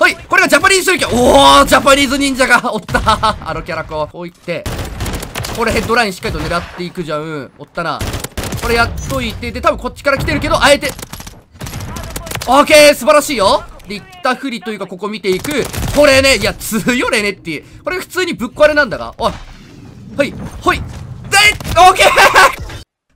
はい、これがジャパニーズ忍者。おー、ジャパニーズ忍者がおった。あのキャラこういって、これヘッドラインしっかりと狙っていくじゃん。おったな。これやっといて、で多分こっちから来てるけど、あえてオーケー、素晴らしいよ。でいったふりというか、ここ見ていく。これね、いや強いねっていう、これ普通にぶっ壊れなんだが、おい、はいはい、でオーケー。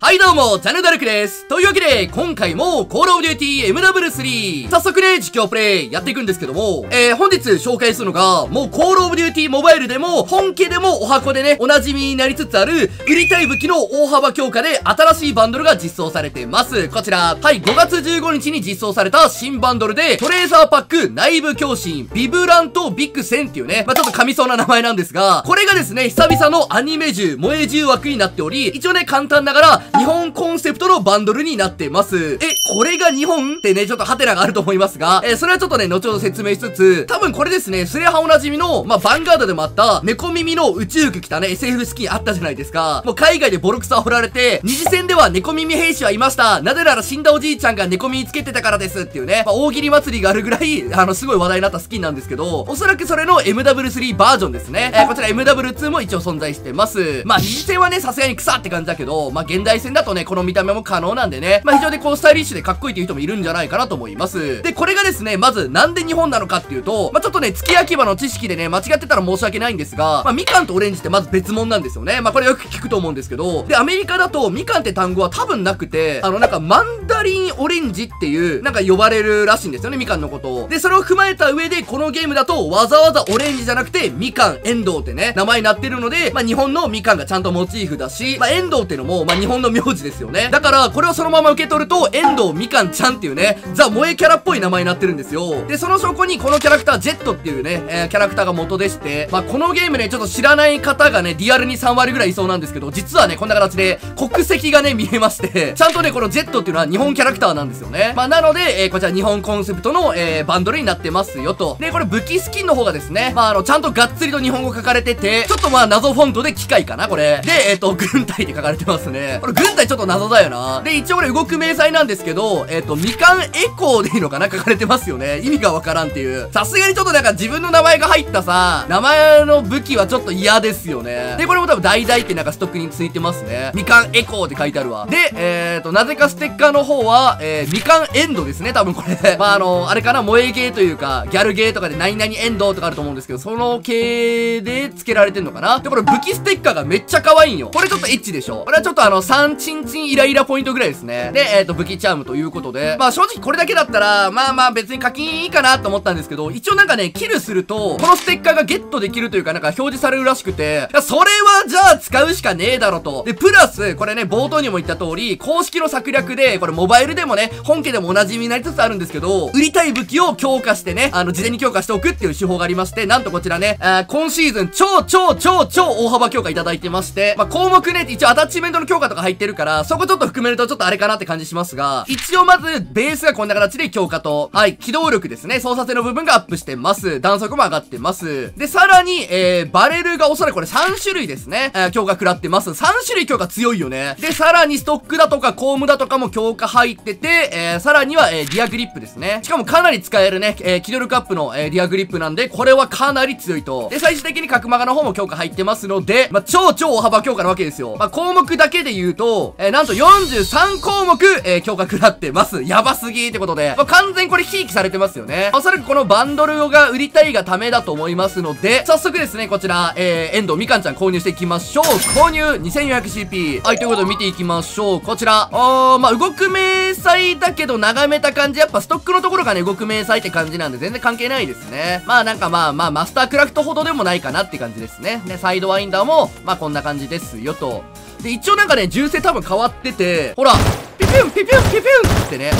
はいどうも、チャンネルダルクです。というわけで、今回も、Call of Duty MW3。早速ね、実況プレイやっていくんですけども、本日紹介するのが、もうCall of Duty モバイルでも、本家でもお箱でね、お馴染みになりつつある、売りたい武器の大幅強化で、新しいバンドルが実装されてます。こちら、はい、5月15日に実装された新バンドルで、トレーサーパック、内部強振、ビブラント、ビッグセンっていうね、まあ、ちょっと噛みそうな名前なんですが、これがですね、久々のアニメ銃、萌え銃枠になっており、一応ね、簡単ながら、日本コンセプトのバンドルになってます。これが日本ってね、ちょっとハテナがあると思いますが、それはちょっとね、後ほど説明しつつ、多分これですね、スレハおなじみの、まあ、ヴァンガードでもあった、猫耳の宇宙服着たね、SF スキンあったじゃないですか。もう海外でボロクソ煽られて、二次戦では猫耳兵士はいました。なぜなら死んだおじいちゃんが猫耳つけてたからですっていうね、まあ、大喜利祭りがあるぐらい、すごい話題になったスキンなんですけど、おそらくそれの MW3 バージョンですね。こちら MW2 も一応存在してます。まあ、二次戦はね、さすがに草って感じだけど、まあ、現代戦だとね、この見た目も可能なんでね、まあ、非常にこう、スタイリッシュでかっこいいという人もいるんじゃないかなと思います。で、これがですね、まずなんで日本なのかっていうと、まあ、ちょっとね、月焼き場の知識でね、間違ってたら申し訳ないんですが、まあ、みかんとオレンジってまず別物なんですよね。まあ、これよく聞くと思うんですけど、で、アメリカだとみかんって単語は多分なくて、なんかマンダリンオレンジっていう、なんか呼ばれるらしいんですよね、みかんのことを。で、それを踏まえた上で、このゲームだとわざわざオレンジじゃなくて、みかん、エンドウってね、名前になってるので、まあ、日本のみかんがちゃんとモチーフだし、まあ、エンドウってのも、まあ、日本の名字ですよね。だから、これをそのまま受け取ると、エンドウみかんちゃんっていうね、ザ・萌えキャラっぽい名前になってるんですよ。で、その証拠にこのキャラクター、ジェットっていうね、キャラクターが元でして、まあ、このゲームね、ちょっと知らない方がね、リアルに3割ぐらいいそうなんですけど、実はね、こんな形で国籍がね、見えまして、ちゃんとね、このジェットっていうのは日本キャラクターなんですよね。まあ、なので、こちら日本コンセプトの、バンドルになってますよと。で、これ武器スキンの方がですね、まあ、ちゃんとがっつりと日本語書かれてて、ちょっとまあ、謎フォントで機械かな、これ。で、軍隊って書かれてますね。これ軍隊ちょっと謎だよな。で、一応これ動く明細なんですけど、みかんエコーでいいのかな、書かれてますよね。意味がわからんっていう。さすがにちょっとなんか自分の名前が入ったさ、名前の武器はちょっと嫌ですよね。で、これも多分代々ってなんかストックについてますね。みかんエコーって書いてあるわ。で、なぜかステッカーの方は、みかんエンドですね、多分これ。まあ、あれかな、萌えゲーというか、ギャルゲーとかで何々エンドとかあると思うんですけど、その系で付けられてんのかな。で、これ武器ステッカーがめっちゃ可愛いんよ。これちょっとエッチでしょ。これはちょっと3チンチンイライラポイントぐらいですね。で、武器チャームということで、まあ正直これだけだったら、まあまあ別に課金いいかなと思ったんですけど、一応なんかね、キルすると、このステッカーがゲットできるというか、なんか表示されるらしくて、それはじゃあ使うしかねえだろと。で、プラス、これね、冒頭にも言った通り、公式の策略で、これモバイルでもね、本家でもお馴染みになりつつあるんですけど、売りたい武器を強化してね、事前に強化しておくっていう手法がありまして、なんとこちらね、今シーズン超大幅強化いただいてまして、まあ項目ね、一応アタッチメントの強化とか入ってるから、そこちょっと含めるとちょっとあれかなって感じしますが、一応まず、ベースがこんな形で強化と、はい、機動力ですね。操作性の部分がアップしてます。弾速も上がってます。で、さらに、バレルがおそらくこれ3種類ですね。強化食らってます。3種類強化強いよね。で、さらにストックだとか、コームだとかも強化入ってて、さらには、リアグリップですね。しかもかなり使えるね、機動力アップの、リアグリップなんで、これはかなり強いと。で、最終的に角マガの方も強化入ってますので、まあ、超大幅強化なわけですよ。まあ、項目だけで言うと、なんと43項目、強化食らってます。やばすぎーってことで、まあ、完全にこれひいきされてますよね。おそらくこのバンドルが売りたいがためだと思いますので、早速ですね、こちら、遠藤みかんちゃん購入していきましょう。購入 2400CP。はい、ということで見ていきましょう。こちら、まあ、動く明細だけど眺めた感じ、やっぱストックのところがね、動く明細って感じなんで全然関係ないですね。まあなんかまあ、マスタークラフトほどでもないかなって感じですね。で、サイドワインダーも、まあこんな感じですよと。で、一応なんかね、銃声多分変わってて、ほら、ピピュンピピュンピピュンってね。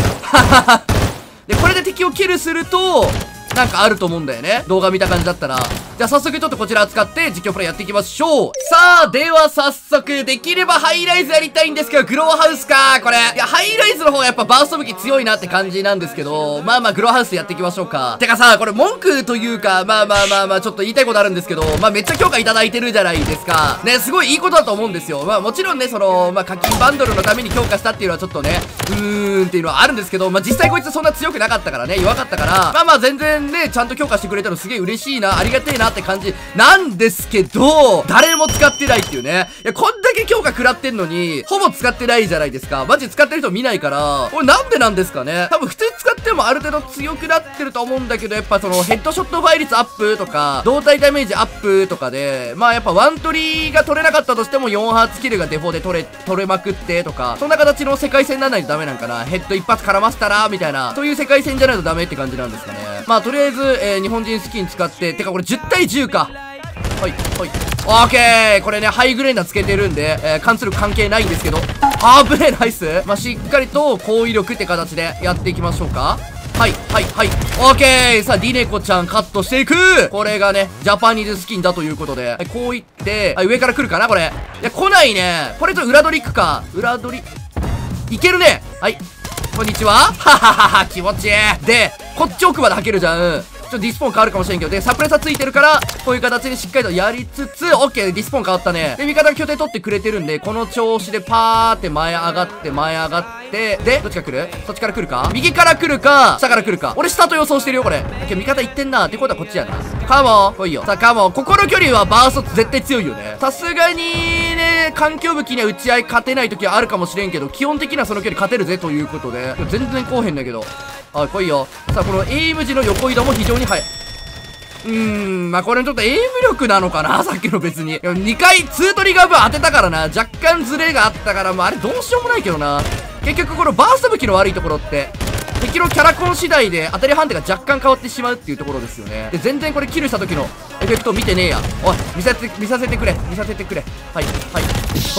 で、これで敵をキルすると、なんかあると思うんだよね。動画見た感じだったら。じゃあ早速ちょっとこちら使って実況プレイやっていきましょう。さあ、では早速、できればハイライズやりたいんですけど、グローハウスかこれ。いや、ハイライズの方がやっぱバースト武器強いなって感じなんですけど、まあまあグローハウスやっていきましょうか。てかさ、これ文句というか、まあ、ちょっと言いたいことあるんですけど、まあめっちゃ強化いただいてるじゃないですか。ね、すごいいいことだと思うんですよ。まあもちろんね、まあ課金バンドルのために強化したっていうのはちょっとね、っていうのはあるんですけど、まあ実際こいつそんな強くなかったからね、弱かったから、まあまあ全然、んでちゃんと強化してくれたのすげえ嬉しいな、ありがてえなって感じなんですけど、誰も使ってないっていうね。いや、こんだけ強化食らってんのに、ほぼ使ってないじゃないですか。マジ使ってる人見ないから、これなんでなんですかね。多分普通使ってもある程度強くなってると思うんだけど、やっぱそのヘッドショット倍率アップとか、胴体ダメージアップとかで、まあやっぱワントリが取れなかったとしても4発キルがデフォで取れまくってとか、そんな形の世界戦にならないとダメなんかな。ヘッド一発絡ませたら、みたいな、そういう世界戦じゃないとダメって感じなんですかね。まあとりあえず、日本人スキン使って、てかこれ10対10か。はい、はい。オーケー、これね、ハイグレンダーつけてるんで、関する関係ないんですけど、危ねえナイス。まあしっかりと高威力って形でやっていきましょうか。はい、はい、はい。オーケー、さあ、ディネコちゃんカットしていく。これがね、ジャパニーズスキンだということで、はい、こういって、はい、上から来るかな、これ。いや、来ないね。これと裏取り行くか。裏取り、いけるね。はい、こんにちは。はははは、気持ちいい。で、こっち奥まで履けるじゃん。ちょっとディスポーン変わるかもしれんけど、で、サプレッサーついてるから、こういう形でしっかりとやりつつ、オッケー、ディスポーン変わったね。で、味方が拠点取ってくれてるんで、この調子でパーって前上がって、で、どっちから来る？そっちから来るか？右から来るか、下から来るか。俺下と予想してるよ、これ。今日味方行ってんな。ってことはこっちやな。カモン、来いよ。さあ、カモン。ここの距離はバースト絶対強いよね。さすがにね、環境武器には打ち合い勝てない時はあるかもしれんけど、基本的にはその距離勝てるぜ、ということで。全然こうへんだけど。あ、来いよ。さあ、このエイム時の横移動も非常に速い。まあ、これちょっとエイム力なのかな、さっきの別に。2回2トリガー分当てたからな、若干ズレがあったから、まあ、あれどうしようもないけどな。結局このバースト武器の悪いところって、敵のキャラコン次第で当たり判定が若干変わってしまうっていうところですよね。で、全然これキルした時のエフェクト見てねえや。おい、見させてくれ。はい、はい。わ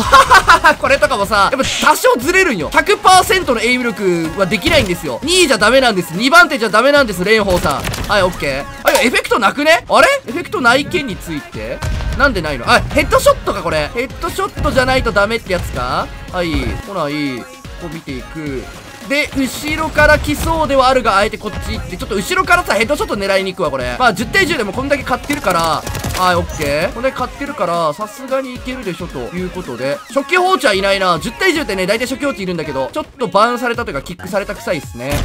ははは、これとかもさ、やっぱ多少ずれるんよ。100% のエイム力はできないんですよ。2位じゃダメなんです。2番手じゃダメなんです、蓮舫さん。はい、オッケー。あ、いや、エフェクトなくね？あれ？エフェクトない件について？なんでないの？あ、ヘッドショットか、これ。ヘッドショットじゃないとダメってやつか？はい、ほら、いい。ここ見ていく。で、後ろから来そうではあるが、あえてこっち行って、ちょっと後ろからさ、ヘッドショット狙いに行くわ、これ。まあ、10対10でもこんだけ買ってるから、はい、オッケー。こんだけ買ってるから、さすがにいけるでしょ、ということで。初期放置はいないな。10対10ってね、大体初期放置いるんだけど、ちょっとバウンされたというか、キックされた臭いっすね。ち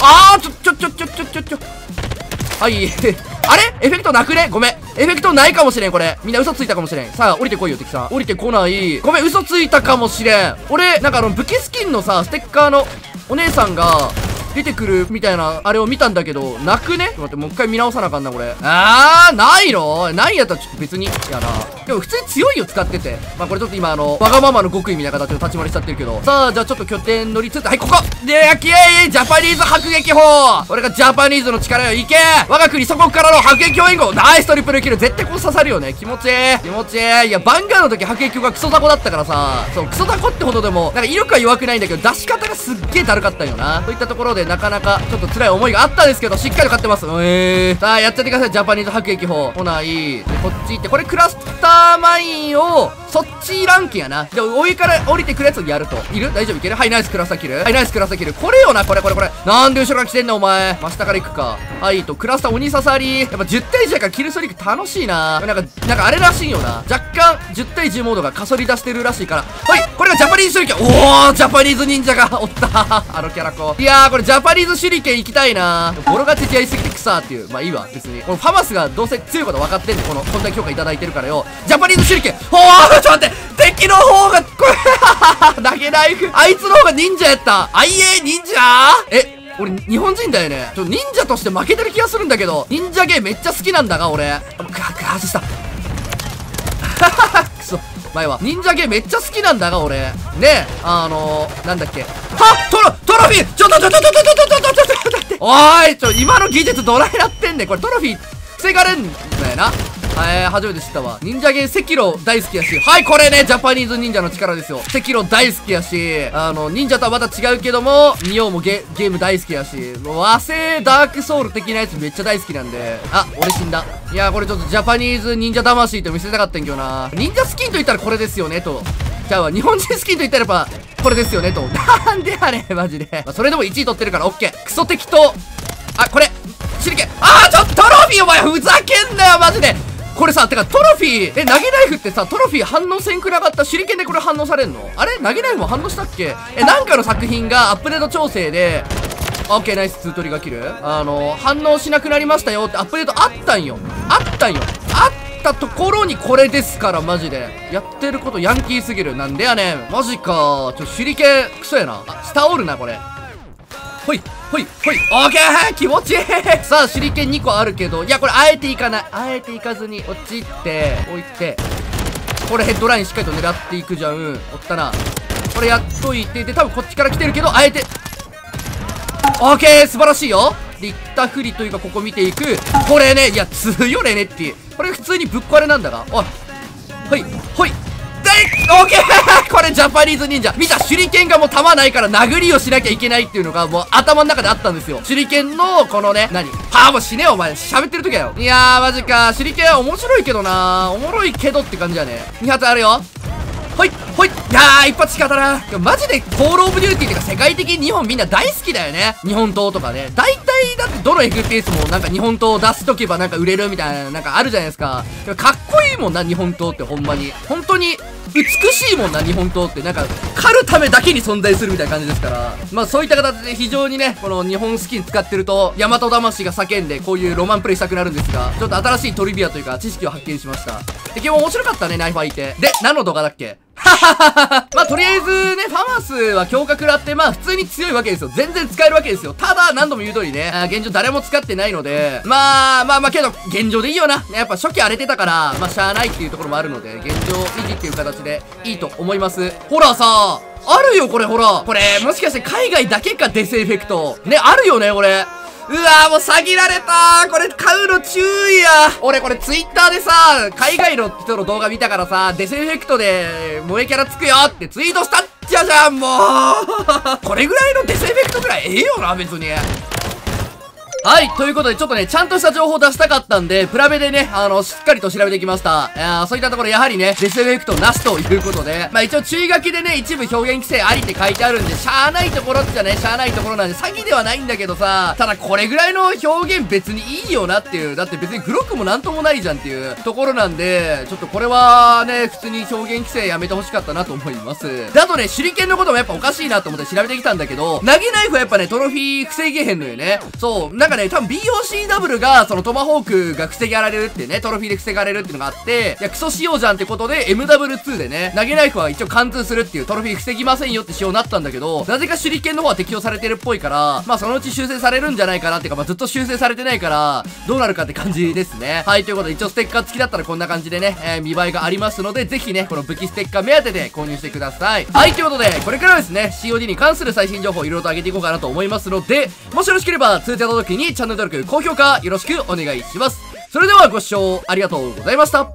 ょ。はい、あれ？エフェクトなくね？ごめん。エフェクトないかもしれん、これ。みんな嘘ついたかもしれん。さあ、降りてこいよ、敵さん。降りてこない。ごめん、嘘ついたかもしれん。俺、なんか武器スキンのさ、ステッカーの、お姉さんが出てくるみたいな、あれを見たんだけど、なくね？ちょっと待って、もう一回見直さなあかんな、これ。ないの？ないやったらちょっと別に。やな。でも普通に強いよ、使ってて。まあこれちょっと今、わがままの極意みたいな形の立ち回りしちゃってるけど。さあ、じゃあちょっと拠点乗りつつ、はい、ここで、キエイジャパニーズ迫撃砲これがジャパニーズの力よ、いけ我が国祖国からの迫撃応援号ナイストリプルキル絶対こう刺さるよね。気持ちいい。いや、バンガーの時迫撃がクソダコだったからさ、そう、クソダコってほどでも、なんか威力は弱くないんだけど、出し方がすっげえだるかったんよな。といったところで、なかなかちょっと辛い思いがあったんですけど、しっかりと勝ってます。さあ、やっちゃってください、ジャパニーズ迫撃砲。来ない。で、こっち行って、これクラスターマインを、そっちランキンやな。で、上から降りてくるやつをやると。いる？大丈夫いける？はい、ナイスクラスターキル。はい、ナイスクラスターキル。これよな、これ。なんで後ろから来てんのお前。真下から行くか。はい、クラスター鬼刺さり。やっぱ10対10だからキルストリーク楽しいな。なんかあれらしいよな。若干、10対10モードがかそり出してるらしいから。はい、これがジャパニーズ手裏剣。おー、ジャパニーズ忍者がおった。あのキャラ子。いやー、これジャパニーズ手裏剣行きたいな。ボロがちやりすぎて草っていう。まあいいわ、別に。このファマスがどうせ強いこと分かってんで、こんな評価いただいてるからよ。ジャパニーズ手裏剣。おー、ちょっと待って敵の方が、これ、投げナイフ。あいつの方が忍者やった。あいえ、忍者？俺、日本人だよね。忍者として負けてる気がするんだけど、忍者ゲーめっちゃ好きなんだが、俺。外した。くそ、前は。忍者ゲーめっちゃ好きなんだが、俺。ねえ、なんだっけ。トロフィーちょっとおーい、今の技術どないなってんねん。これトロフィー、防がれんだよな。初めて知ったわ。忍者ゲーセキロ大好きやし。はい、これね、ジャパニーズ忍者の力ですよ。セキロ大好きやし、忍者とはまた違うけども、ニオもゲーム大好きやし、和製ダークソウル的なやつめっちゃ大好きなんで。あ、俺死んだ。いやー、これちょっとジャパニーズ忍者魂と見せたかったんけどな。忍者スキンと言ったらこれですよね、と。じゃあ、日本人スキンと言ったらやっぱ、これですよね、と。なんでやねん、マジで。まあ、それでも1位取ってるから、オッケー。クソ敵と、あ、これ、手裏剣。あー、ちょっとトロフィーお前、ふざけんなよ、マジで。これさ、てかトロフィー、投げナイフってさ、トロフィー反応せんくなかった手裏剣でこれ反応されんのあれ投げナイフも反応したっけなんかの作品がアップデート調整で、オッケーナイス、ツートリガキル。反応しなくなりましたよってアップデートあったんよ。あったところにこれですから、マジで。やってることヤンキーすぎる。なんでやねん。マジか。手裏剣、クソやな。あ、下おるな、これ。ほい、ほい、ほい。オッケー、気持ちいい。さあ、手裏剣2個あるけど、いや、これ、あえていかない。あえていかずに、落ちて、置いて、これヘッドラインしっかりと狙っていくじゃん。おったな。これやっといて、で、多分こっちから来てるけど、あえて、オッケー、素晴らしいよ。で、いったふりというか、ここ見ていく。これね、いや、強いね、ネッティ。これ普通にぶっ壊れなんだが。おい、ほい、ほい。オッケー、これジャパニーズ忍者見た。手裏剣がもう弾ないから殴りをしなきゃいけないっていうのがもう頭の中であったんですよ。手裏剣のこのね、何パーも死ねお前喋ってる時だよ。いやーマジか。手裏剣は面白いけどな、おもろいけどって感じだね。2発あるよ。ほいほい。いやー一発しか当たらん。マジでコールオブデューティーってか世界的に日本みんな大好きだよね。日本刀とかね、大体だってどの FPS もなんか日本刀を出しとけばなんか売れるみたいななんかあるじゃないですか。かっこいいもんな日本刀って。ほんまに本当に美しいもんな日本刀って。なんか狩るためだけに存在するみたいな感じですから、まあそういった形で非常にね、この日本スキン使ってると大和魂が叫んでこういうロマンプレイしたくなるんですが、ちょっと新しいトリビアというか知識を発見しました。で、今日面白かったね、ナイフ相手で。何の動画だっけ。まあとりあえずね、ファマスは強化食らって、まあ普通に強いわけですよ。全然使えるわけですよ。ただ、何度も言う通りね、現状誰も使ってないので、まあけど、現状でいいよな。やっぱ初期荒れてたから、まあしゃーないっていうところもあるので、現状維持っていう形でいいと思います。ほらさ、あるよこれほら。これ、もしかして海外だけか、デスエフェクト。ね、あるよねこれ。うわーもう詐欺られたー。これ買うの注意や。俺これツイッターでさ、海外の人の動画見たからさ、デスエフェクトで萌えキャラつくよってツイートしたっちゃじゃん、もう。これぐらいのデスエフェクトぐらいええよな、別に。はい。ということで、ちょっとね、ちゃんとした情報を出したかったんで、プラベでね、しっかりと調べてきました。そういったところ、やはりね、デスエフェクトなしということで、まあ一応注意書きでね、一部表現規制ありって書いてあるんで、しゃーないところっちゃね、しゃーないところなんで、詐欺ではないんだけどさ、ただこれぐらいの表現別にいいよなっていう、だって別にグロックもなんともないじゃんっていうところなんで、ちょっとこれはね、普通に表現規制やめてほしかったなと思います。だとね、手裏剣のこともやっぱおかしいなと思って調べてきたんだけど、投げナイフはやっぱね、トロフィー防げへんのよね。そう、なんかね、多分 BOCW が、そのトマホークが防げられるってね、トロフィーで防がれるっていうのがあって、いや、クソ仕様じゃんってことで、MW2 でね、投げナイフは一応貫通するっていう、トロフィー防ぎませんよって仕様になったんだけど、なぜか手裏剣の方は適用されてるっぽいから、まあそのうち修正されるんじゃないかなっていうか、まあずっと修正されてないから、どうなるかって感じですね。はい、ということで、一応ステッカー付きだったらこんな感じでね、見栄えがありますので、ぜひね、この武器ステッカー目当てで購入してください。はい、ということで、これからですね、COD に関する最新情報をいろいろと上げていこうかなと思いますので、もしよろしければ、通知の時にチャンネル登録、高評価よろしくお願いします。それではご視聴ありがとうございました。